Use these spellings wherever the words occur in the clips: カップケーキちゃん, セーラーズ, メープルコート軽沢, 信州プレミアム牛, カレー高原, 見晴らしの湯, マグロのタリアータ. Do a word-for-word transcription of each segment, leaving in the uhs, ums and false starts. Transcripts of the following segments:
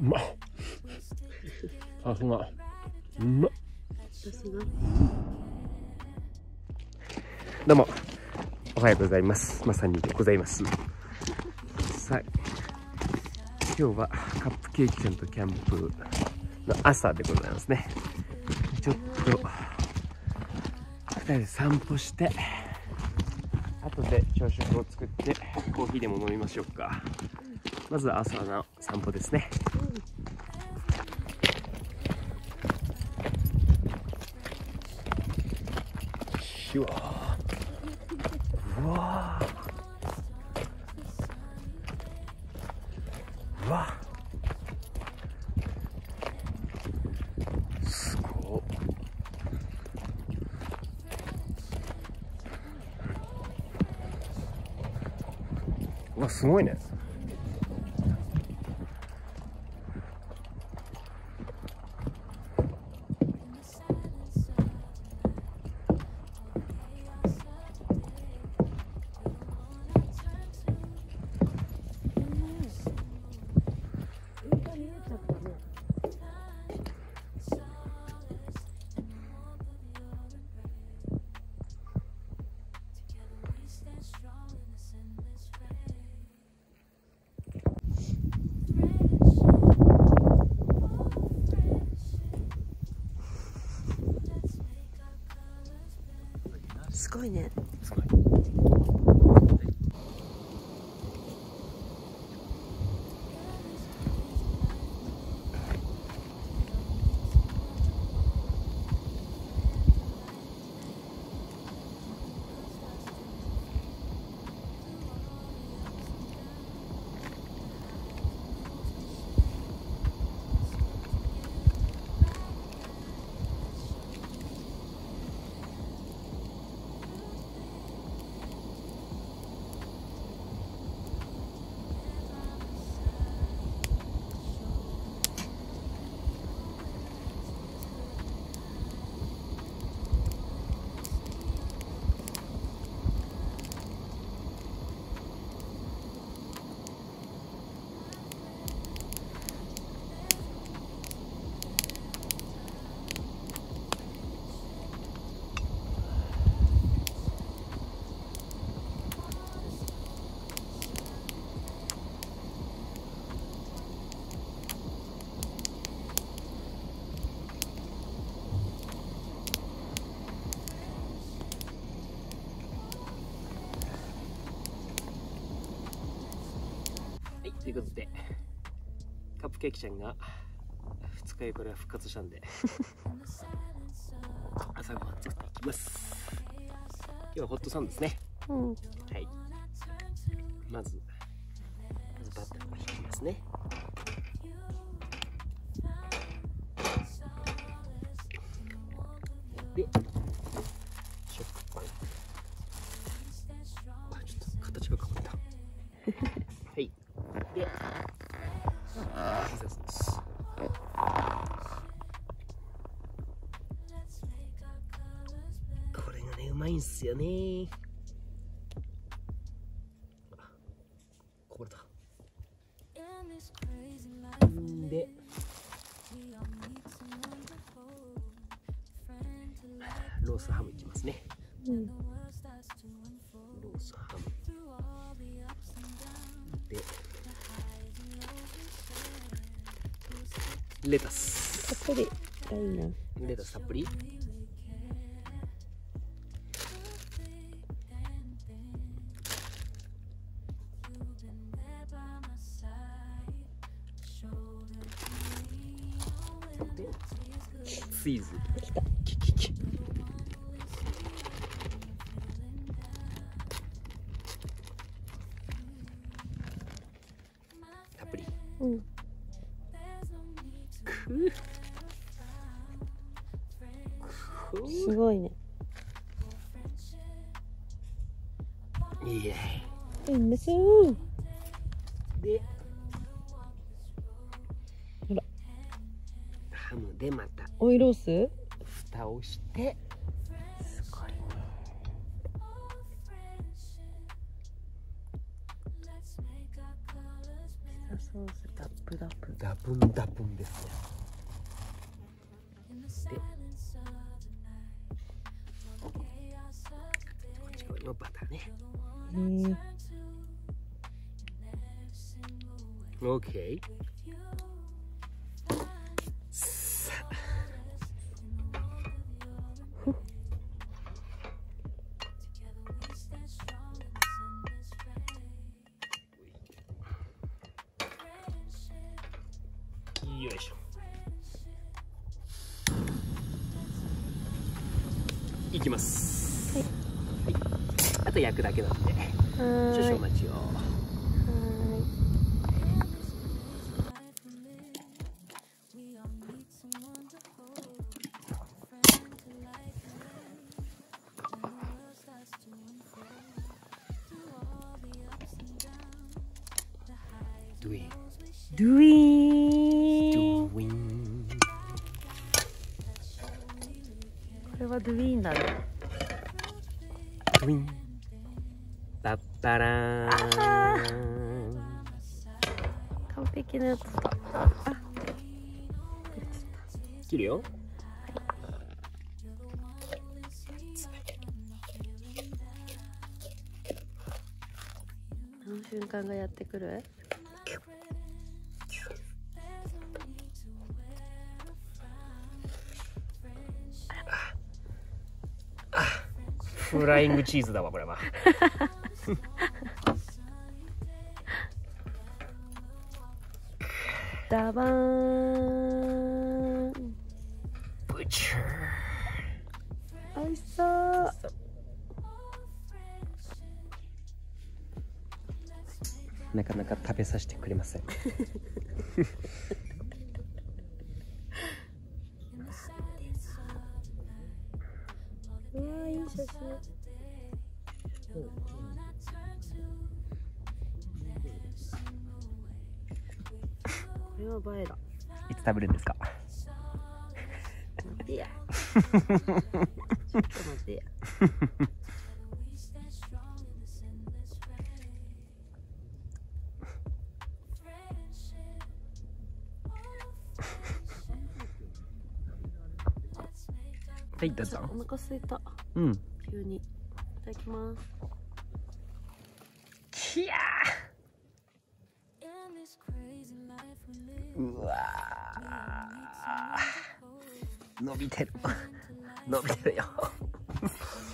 うまっ、さすがうまっ、さすが。どうもおはようございます、まさにでございます。さあ今日はカップケーキちゃんとキャンプの朝でございますね。ちょっとふたりで散歩して、後で朝食を作ってコーヒーでも飲みましょうか。まずは朝の散歩ですね。うわうわうわ、すごい。うわすごいね。すごいね。すごい。ということで、カップケーキちゃんがふつかめから復活したんで朝ごはん作っていきます。今日はホットサンドですね、うん、はい。まずバターをひきますね。で食パン、あ、ちょっと形が変わったはいで、ピザソース。これがね、うまいんすよね。あ、こぼれた。で、ロースハムいきますね。うん、ロースハム。で。レタスたっぷり、いいな。レタスたっぷり。で、チーズ。キキキ。たっぷり。うん。すごいね。いえ。うん、めっちゃうー。で。ほら。ハムでまた。オイロース。蓋をして。すごい。ピソースダブダブダブンダブンですよ。でこっち側にもバターね。へー、オッケー。よいしょ、いきます、はいはい、あと焼くだけなんで少々お待ちを。はーい、ドゥイーンドゥイーンドゥイーンだね。ドゥイーン。バッバラーン。完璧なやつだ。あ、切るよ。あの瞬間がやってくる。フライングチーズだわこれは。ダバーン。ブチュー。美味しそう。なかなか食べさせてくれません。うわ、いい写真。これは映えだ。いつ食べるんですか。ちょっと待ってや。ちょっと待ってや。はい、どうぞ。お腹すいた。うん。急に。いただきます。きゃー。うわー。伸びてる。伸びてるよ。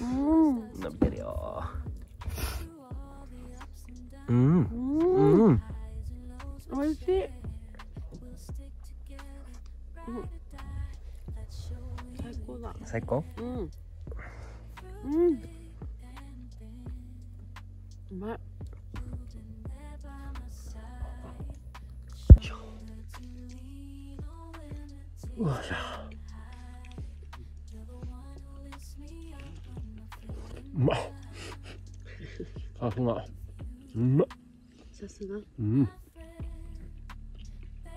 うん。伸びてるよ。うん。うん。おいしい。うん。最高だ。最高？うん。うん。うまい。うわじゃあ。うまっ。さすが。うまっ。さすが。うん。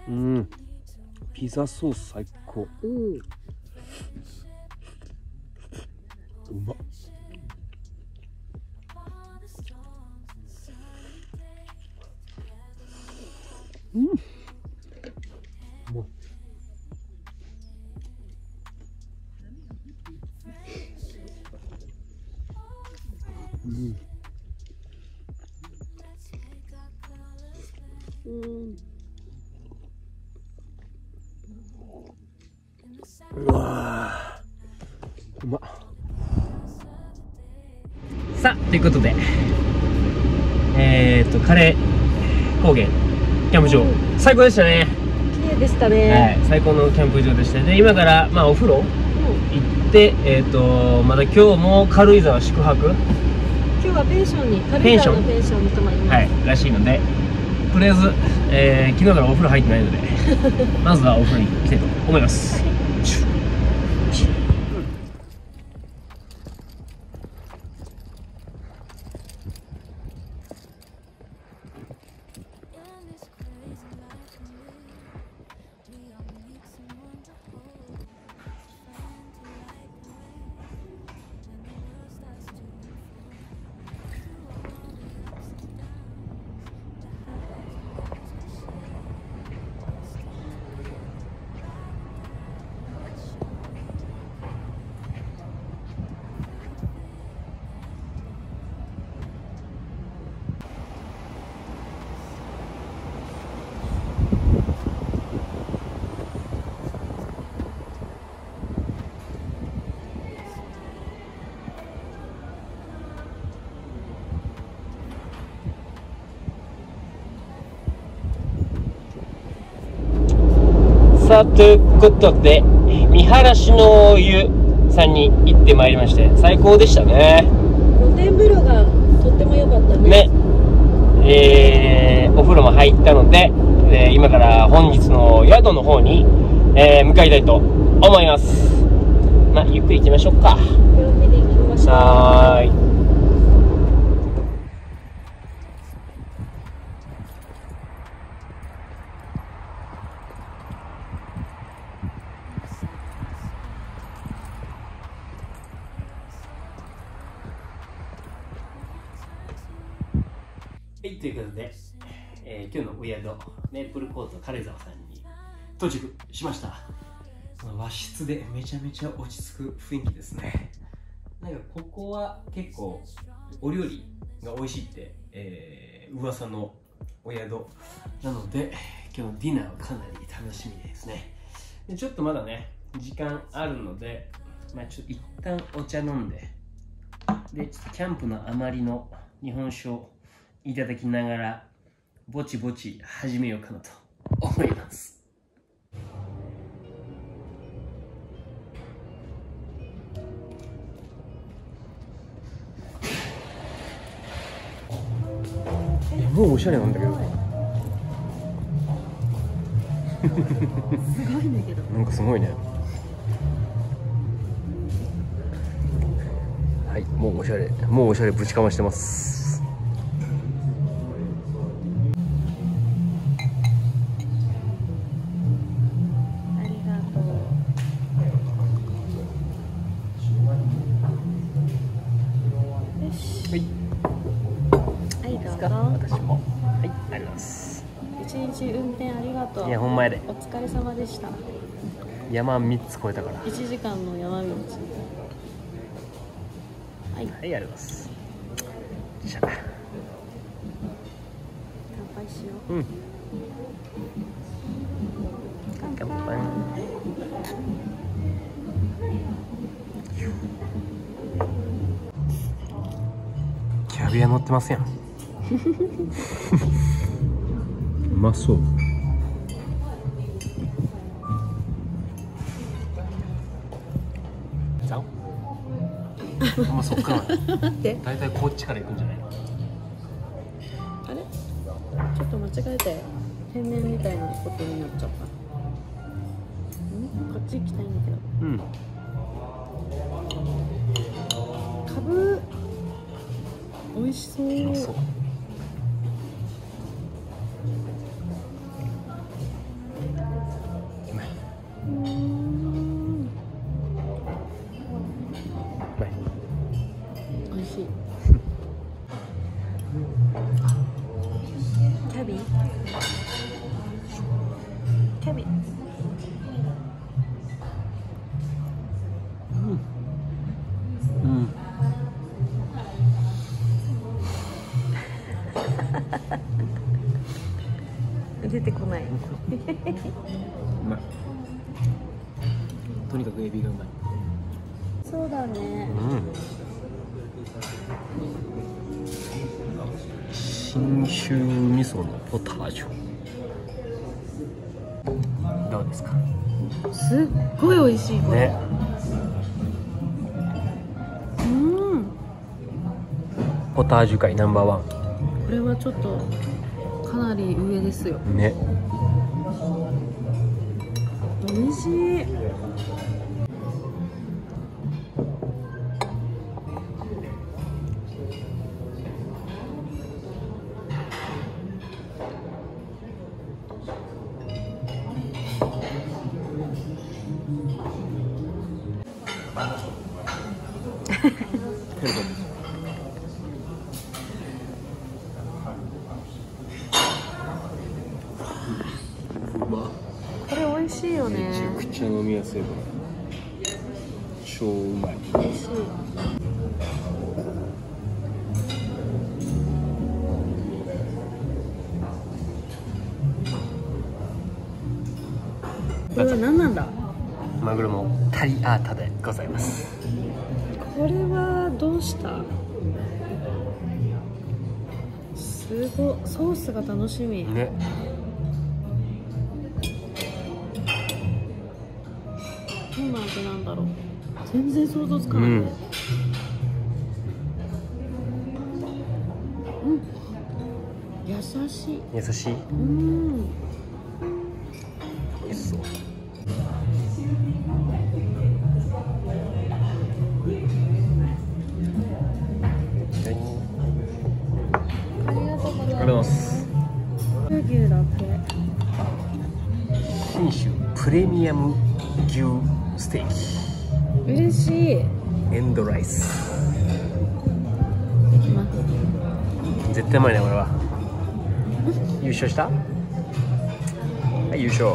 うん。ピザソース最高。うん。うまっ。うん。もう。うん。うん。うわー。うまっ。さあ、ということで、えー、っと、カレー高原、キャンプ場、うん、最高でしたね。綺麗でしたね、はい。最高のキャンプ場でしたね。今から、まあ、お風呂行って、うん、えー、っと、まだ今日も軽井沢宿泊。今日はペンションに、軽井沢のペンションに泊まります。はい、らしいので、とりあえず、えー、昨日からお風呂入ってないので、まずはお風呂に行きたいと思います。はい、さということで、見晴らしの湯さんに行ってまいりまして、最高でしたね。露天風呂がとっても良かったね。ね、えー、お風呂も入ったので、えー、今から本日の宿の方に、えー、向かいたいと思います。まあ、ゆっくり行きましょうか。ゆっくり行きましょう。はーい。はい、ということで、えー、今日のお宿、メープルコート軽沢さんに到着しました。和室でめちゃめちゃ落ち着く雰囲気ですね。なんかここは結構お料理が美味しいって、えー、噂のお宿なので、今日のディナーはかなり楽しみですね。でちょっとまだね、時間あるので、まあ、ちょっと一旦お茶飲んで、で、ちょっとキャンプの余りの日本酒をいただきながらぼちぼち始めようかなと思います。え、もうおしゃれなんだけどすごいんだけどなんかすごいね。はい、もうおしゃれもうおしゃれぶちかましてます。お疲れ様でした。山みっつ越えたから。いちじかんの山道。はい、はい、あります。じゃあ。乾杯しよう。うん。乾杯。キャビア乗ってますやん。うまそう。あんまそっからだいたいこっちから行くんじゃないの。あれちょっと間違えたよ。天然みたいなことになっちゃった。こっち行きたいんだけど、うん、かぶ美味しそう。そう出てこない。うまい。とにかくエビがうまい。そうだね。うん、信州味噌のポタージュ。どうですか。すっごい美味しいこれ。ね、うん。ポタージュ界ナンバーワン。これはちょっと。かなり上ですよね。美味しい。超うまい。美味しい。これは何なんだ。マグロのタリアータでございます。これはどうした。すごいソースが楽しみね。どんな味なんだろう、全然想像つかない、ね。うん、うん、優しい優しい、うん、美味しそう。ありがとうございます。牛だって。信州プレミアム牛ステーキ。嬉しい。エンドライス。いきます。絶対うまいね、これは。優勝した？はい、優勝。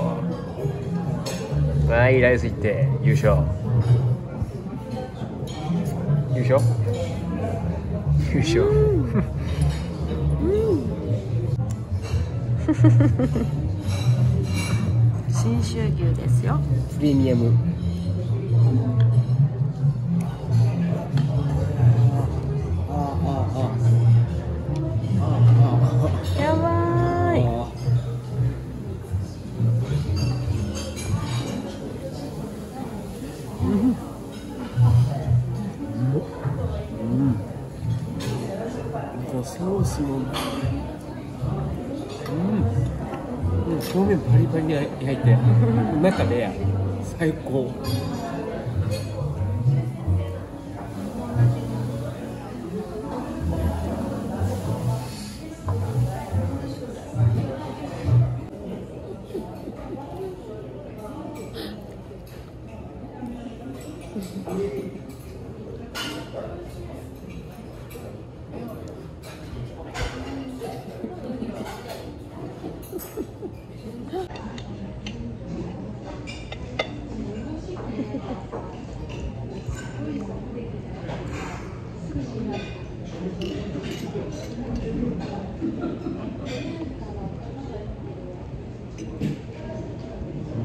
はい、ライスいって優勝。優勝？優勝。うん。信州牛ですよ。プレミアム。やばい。うん。うん。このソースも。うん、うん、表面パリパリに焼いて中で最高。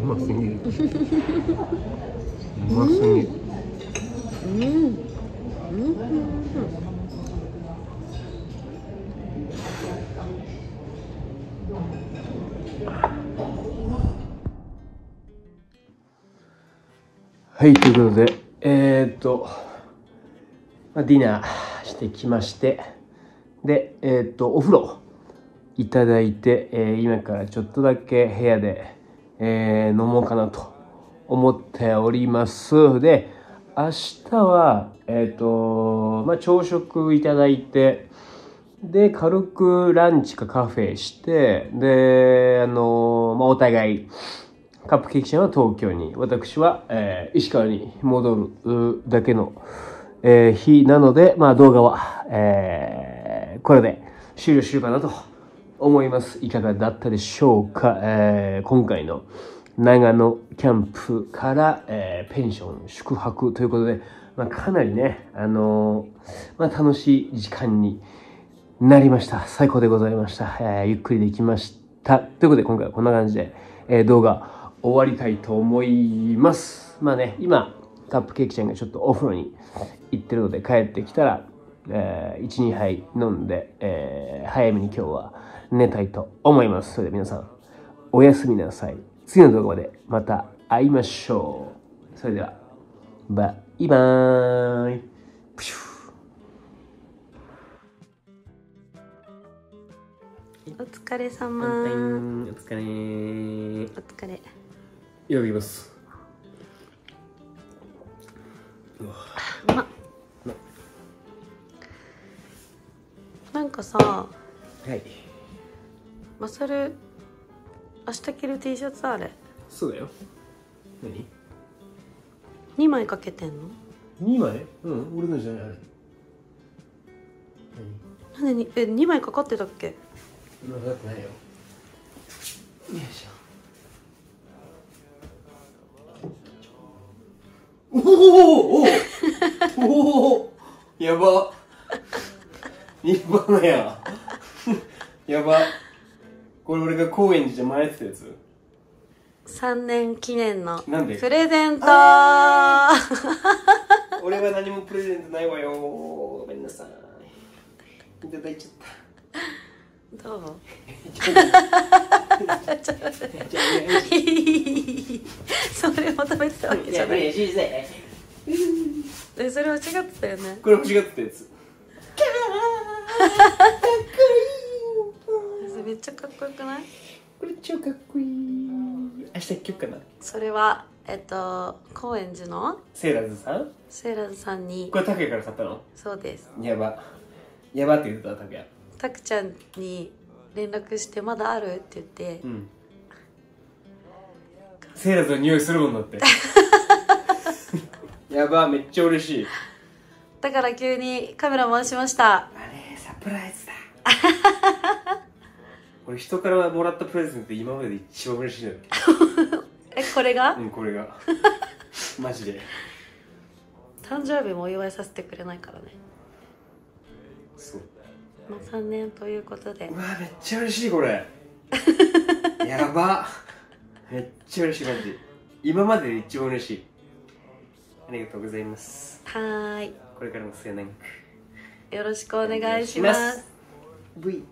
うま過ぎる。うますぎる。うん。うん。うん。はい、ということで、えー、っと、まあ、ディナーしてきまして、で、えー、っと、お風呂いただいて、えー、今からちょっとだけ部屋で、えー、飲もうかなと思っております。で、明日は、えー、っと、まあ、朝食いただいて、で、軽くランチかカフェして、で、あの、まあ、お互い、カップケーキちゃんは東京に、私は、えー、石川に戻るだけの、えー、日なので、まあ動画は、えー、これで終了しようかなと思います。いかがだったでしょうか。えー、今回の長野キャンプから、えー、ペンション宿泊ということで、まあ、かなりね、あのーまあ、楽しい時間になりました。最高でございました。えー、ゆっくりできました。ということで今回はこんな感じで、えー、動画、終わりたいと思います。まあね、今、カップケーキちゃんがちょっとお風呂に行ってるので、帰ってきたら、えー、いち、に杯飲んで、えー、早めに今日は寝たいと思います。それでは皆さん、おやすみなさい。次の動画でまた会いましょう。それでは、バイバーイ。プシュー。お疲れ様。お疲れ。お疲れ。いただきます。うわ。うまっ。なんかさ、はい。マサル、明日着る T シャツあれ。そうだよ。何？二枚かけてんの？二枚？うん、俺のじゃない。何？なんでにえ二枚かかってたっけ？かかってないよ。よいしょ。おおおおおやば立派なややば。これ俺が高円寺で迷ってたやつ、さんねん記念のプレゼント。俺は何もプレゼントないわよ、ごめんなさい。いただいちゃった。どうそれも働いてたわけじゃない。それは違ってたよね。これも違ってたやつ。めっちゃかっこよくない？これ超かっこいい。明日行くかな。それはえっと高円寺のセーラーズさんセーラーズさんに。これタクヤから買ったの？そうです。やばやばって言ってたタクヤ。タクちゃんに連絡してまだあるって言って、うん、セーラーズの匂いするもんだって。やば、めっちゃ嬉しい。だから急にカメラ回しました。あれサプライズだ。俺人からもらったプレゼントで今までで一番嬉しいのよ。え、これが？うん、これが。マジで誕生日もお祝いさせてくれないからね。そう、まあさんねんということで。うわ、めっちゃ嬉しいこれ。やば、めっちゃ嬉しい感じ。今までで一番嬉しい。ありがとうございます。はーい、これからも末永くよろしくお願いします。 V